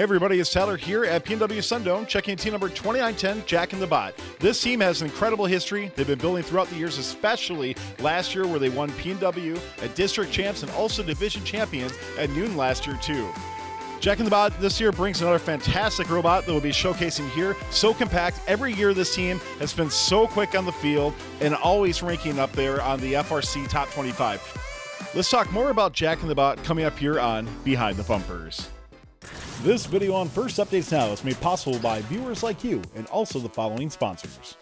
Hey everybody, it's Tyler here at PNW Sundome, checking in team number 2910, Jack in the Bot. This team has an incredible history. They've been building throughout the years, especially last year where they won PNW at district champs and also division champions at Newton last year too. Jack in the Bot this year brings another fantastic robot that we'll be showcasing here. So compact, every year this team has been so quick on the field and always ranking up there on the FRC Top 25. Let's talk more about Jack in the Bot coming up here on Behind the Bumpers. This video on First Updates Now is made possible by viewers like you and also the following sponsors.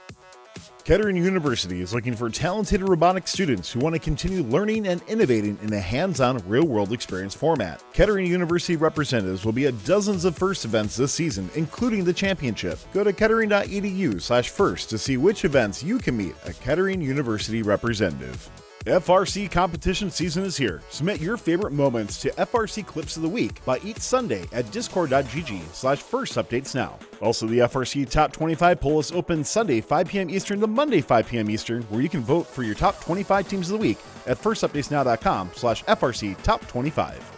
Kettering University is looking for talented robotics students who want to continue learning and innovating in a hands-on real-world experience format. Kettering University representatives will be at dozens of FIRST events this season, including the championship. Go to kettering.edu/first to see which events you can meet a Kettering University representative. FRC competition season is here. Submit your favorite moments to FRC Clips of the Week by each Sunday at discord.gg/firstupdatesnow. Also, the FRC Top 25 poll is open Sunday 5 p.m. Eastern to Monday 5 p.m. Eastern, where you can vote for your top 25 teams of the week at firstupdatesnow.com/FRC Top 25.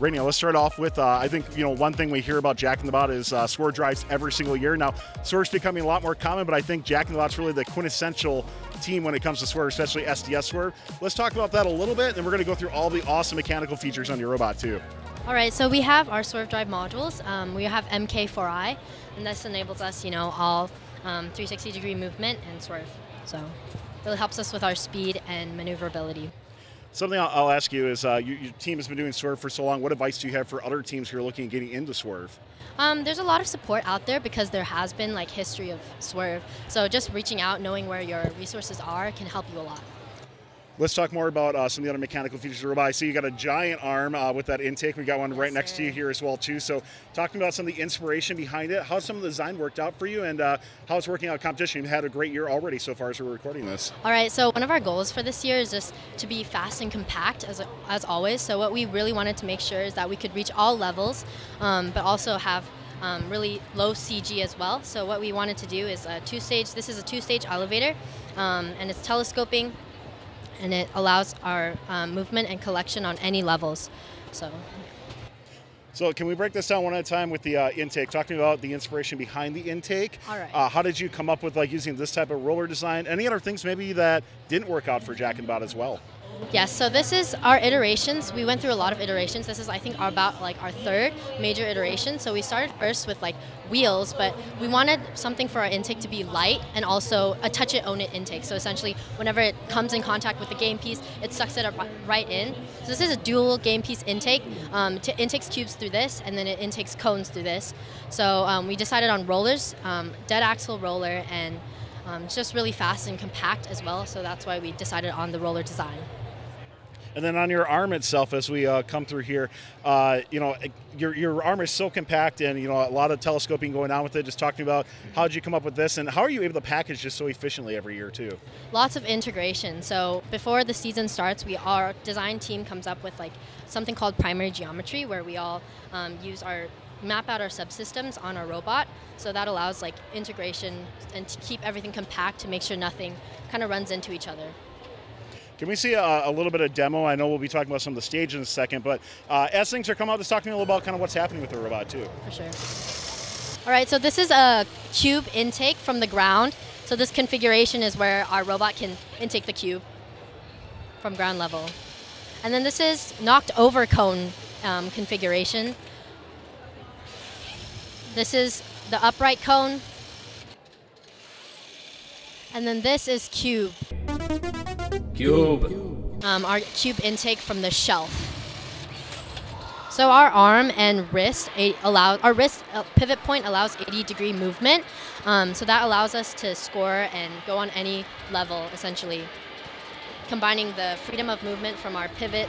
Right now, let's start off with, I think, one thing we hear about Jack in the Bot is Swerve drives every single year. Now, Swerve's becoming a lot more common, but I think Jack in the Bot's really the quintessential team when it comes to Swerve, especially SDS Swerve. Let's talk about that a little bit, and then we're going to go through all the awesome mechanical features on your robot, too. All right, so we have our Swerve drive modules. We have MK4i, and this enables us, all 360-degree movement and Swerve. So it really helps us with our speed and maneuverability. Something I'll ask you is, your team has been doing Swerve for so long. What advice do you have for other teams who are looking at getting into Swerve? There's a lot of support out there because there has been history of Swerve. So just reaching out, knowing where your resources are, can help you a lot. Let's talk more about some of the other mechanical features of the robot. I see you got a giant arm with that intake. We got one right next to you here as well too. So talking about some of the inspiration behind it, how some of the design worked out for you, and how it's working out in competition. You've had a great year already so far as we're recording this. All right, so one of our goals for this year is just to be fast and compact as always. So what we really wanted to make sure is that we could reach all levels, but also have really low CG as well. So what we wanted to do is a two-stage. This is a two-stage elevator, and it's telescoping, and it allows our movement and collection on any levels. So can we break this down one at a time with the intake? Talking about the inspiration behind the intake. All right. How did you come up with using this type of roller design? Any other things maybe that didn't work out for Jack in the Bot as well? Yes, so this is our iterations. We went through a lot of iterations. This is, I think, about our third major iteration. So we started first with wheels, but we wanted something for our intake to be light and also a touch it, own it intake. So essentially, whenever it comes in contact with the game piece, it sucks it up right in. So this is a dual game piece intake. It intakes cubes through this, and then it intakes cones through this. So we decided on rollers, dead axle roller, and it's just really fast and compact as well. So that's why we decided on the roller design. And then on your arm itself, as we come through here, your arm is so compact, and a lot of telescoping going on with it. Just talking about how did you come up with this, and how are you able to package this so efficiently every year too? Lots of integration. So before the season starts, our design team comes up with something called primary geometry, where we all map out our subsystems on our robot. So that allows integration and to keep everything compact to make sure nothing kind of runs into each other. Can we see a little bit of demo? I know we'll be talking about some of the stage in a second, but as things are coming out, just talk to me a little about kind of what's happening with the robot too. For sure. All right, so this is a cube intake from the ground. So this configuration is where our robot can intake the cube from ground level. And then this is knocked over cone configuration. This is the upright cone. And then this is cube. Our cube intake from the shelf. So our arm and wrist pivot point allows 80-degree movement. So that allows us to score and go on any level, essentially, combining the freedom of movement from our pivot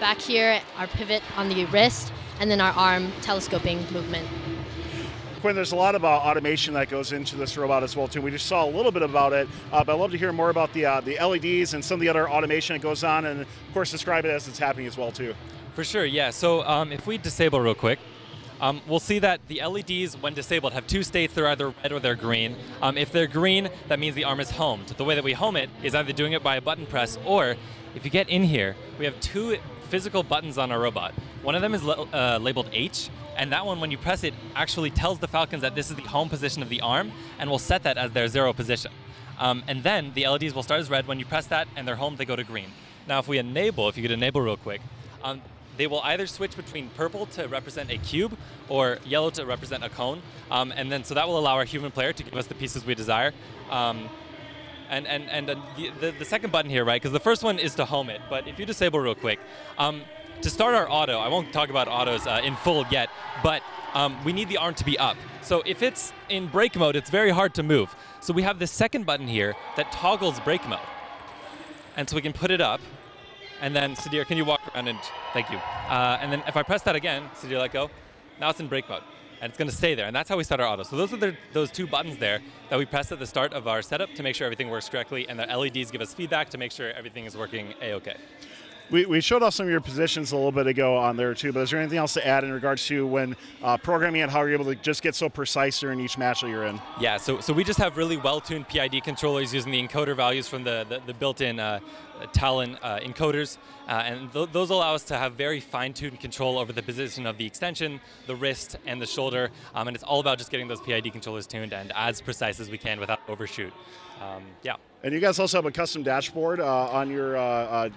back here, our pivot on the wrist, and then our arm telescoping movement. Quinn, there's a lot of automation that goes into this robot as well too. We just saw a little bit about it, but I'd love to hear more about the LEDs and some of the other automation that goes on, and of course describe it as it's happening as well too. For sure, yeah. So if we disable real quick, We'll see that the LEDs, when disabled, have two states. They're either red or they're green. If they're green, that means the arm is homed. The way that we home it is either doing it by a button press, or if you get in here, we have two physical buttons on our robot. One of them is labeled H, and that one, when you press it, actually tells the Falcons that this is the home position of the arm, and we'll set that as their zero position. And then the LEDs will start as red. When you press that and they're home, they go to green. Now, if we enable, if you could enable real quick, they will either switch between purple to represent a cube or yellow to represent a cone. And then so that will allow our human player to give us the pieces we desire. And the second button here, right, because the first one is to home it. But if you disable real quick, to start our auto, I won't talk about autos in full yet, but we need the arm to be up. So if it's in brake mode, it's very hard to move. So we have this second button here that toggles brake mode. And so we can put it up. And then, Sudhir, can you walk around and thank you. And then if I press that again, Sudhir, let go. Now it's in brake mode. And it's going to stay there. And that's how we start our auto. So those are those two buttons there that we press at the start of our setup to make sure everything works correctly. And the LEDs give us feedback to make sure everything is working A-OK. We showed off some of your positions a little bit ago on there too, but is there anything else to add in regards to when programming and how you're able to just get so precise during each match that you're in? Yeah, so we just have really well-tuned PID controllers using the encoder values from the built-in Talon encoders, and those allow us to have very fine-tuned control over the position of the extension, the wrist, and the shoulder, and it's all about just getting those PID controllers tuned and as precise as we can without overshoot. Yeah. And you guys also have a custom dashboard on your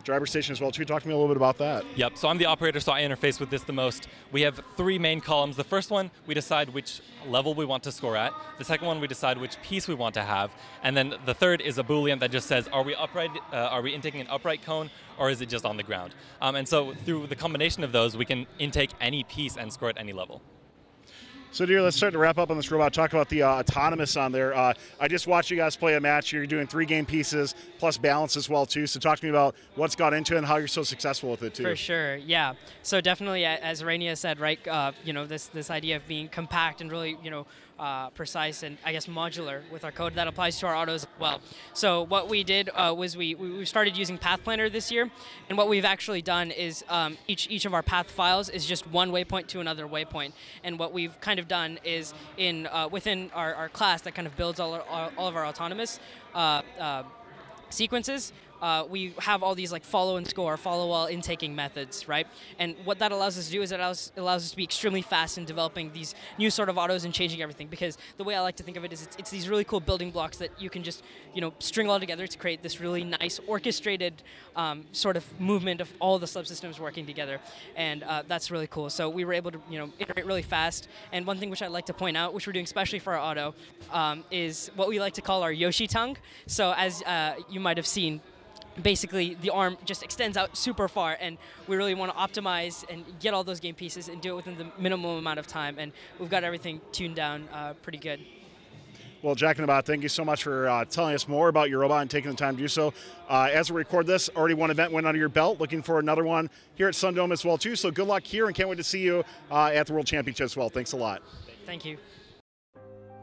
driver station as well, too. Talk to me a little bit about that. Yep, so I'm the operator, so I interface with this the most. We have three main columns. The first one, we decide which level we want to score at. The second one, we decide which piece we want to have. And then the third is a Boolean that just says, are we upright? Are we intaking an upright cone, or is it just on the ground? And so through the combination of those, we can intake any piece and score at any level. So, dear, let's start to wrap up on this robot. Talk about the autonomous on there. I just watched you guys play a match. You're doing three game pieces plus balance as well, too. So talk to me about what's gone into it and how you're so successful with it, too. For sure, yeah. So definitely, as Rania said, right, you know, this idea of being compact and really, you know, precise and, I guess, modular with our code. That applies to our autos as well. So what we did was we started using Path Planner this year, and what we've actually done is each of our path files is just one waypoint to another waypoint. And what we've kind of done is in within our class that kind of builds all of our autonomous sequences, we have all these like follow and score, follow all intaking methods, right? And what that allows us to do is it allows us to be extremely fast in developing these new sort of autos and changing everything, because the way I like to think of it is it's these really cool building blocks that you can just, you know, string all together to create this really nice orchestrated sort of movement of all the subsystems working together. And that's really cool. So we were able to, you know, iterate really fast. And one thing which I'd like to point out, which we're doing especially for our auto, is what we like to call our Yoshi tongue. So as you might have seen, basically the arm just extends out super far, and we really want to optimize and get all those game pieces and do it within the minimum amount of time, and we've got everything tuned down pretty good. Well, Jack in the Bot, thank you so much for telling us more about your robot and taking the time to do so. As we record this, already one event went under your belt, looking for another one here at Sundome as well too, so good luck here and can't wait to see you at the World Championship as well. Thanks a lot. Thank you.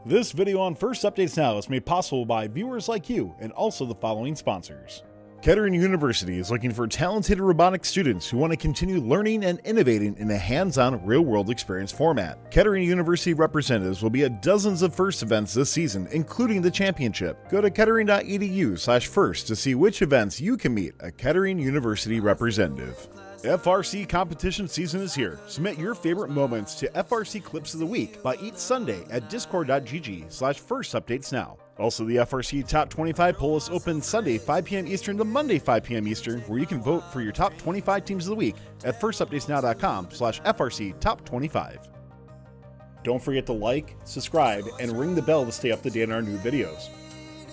This video on First Updates Now is made possible by viewers like you and also the following sponsors. Kettering University is looking for talented robotics students who want to continue learning and innovating in a hands-on, real-world experience format. Kettering University representatives will be at dozens of FIRST events this season, including the championship. Go to kettering.edu/first to see which events you can meet a Kettering University representative. FRC competition season is here. Submit your favorite moments to FRC Clips of the Week by each Sunday at discord.gg/firstupdatesnow. Also, the FRC Top 25 poll is open Sunday 5 p.m. Eastern to Monday 5 p.m. Eastern, where you can vote for your top 25 teams of the week at firstupdatesnow.com/FRC Top 25. Don't forget to like, subscribe, and ring the bell to stay up to date on our new videos.